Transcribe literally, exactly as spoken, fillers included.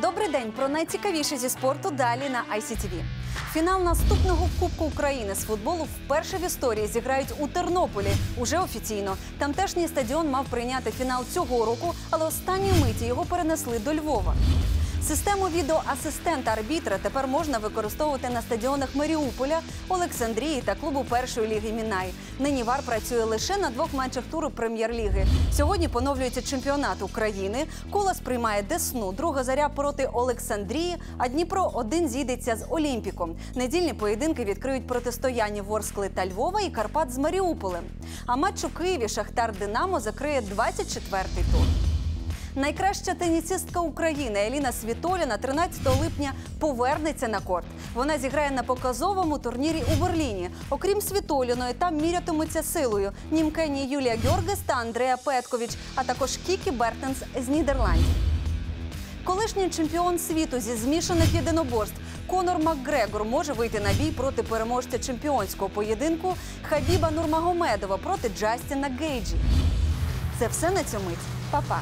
Добрий день. Про найцікавіше зі спорту далі на ай сі ті ві. Фінал наступного Кубку України з футболу вперше в історії зіграють у Тернополі. Уже офіційно. Тамтешній стадіон мав прийняти фінал цього року, але останньої миті його перенесли до Львова. Систему відеоасистента-арбітра тепер можна використовувати на стадіонах Маріуполя, Олександрії та клубу першої ліги «Мінай». Нині вар працює лише на двох матчах туру Прем'єр-ліги. Сьогодні поновлюється чемпіонат України, Колос приймає Десну, друга Заря проти Олександрії, а Дніпро один зійдеться з Олімпіком. Недільні поєдинки відкриють протистояння Ворскли та Львова і Карпат з Маріуполем. А матч у Києві «Шахтар-Динамо» закриє двадцять четвертий тур. Найкраща тенісистка України Еліна Світоліна тринадцятого липня повернеться на корт. Вона зіграє на показовому турнірі у Берліні. Окрім Світоліної, там мірятимуться силою німкені Юлія Георгес та Андреа Петкович, а також Кікі Бертенс з Нідерландів. Колишній чемпіон світу зі змішаних єдиноборств Конор МакГрегор може вийти на бій проти переможця чемпіонського поєдинку Хабіба Нурмагомедова проти Джастина Гейджі. Це все на цю мить. Па-па!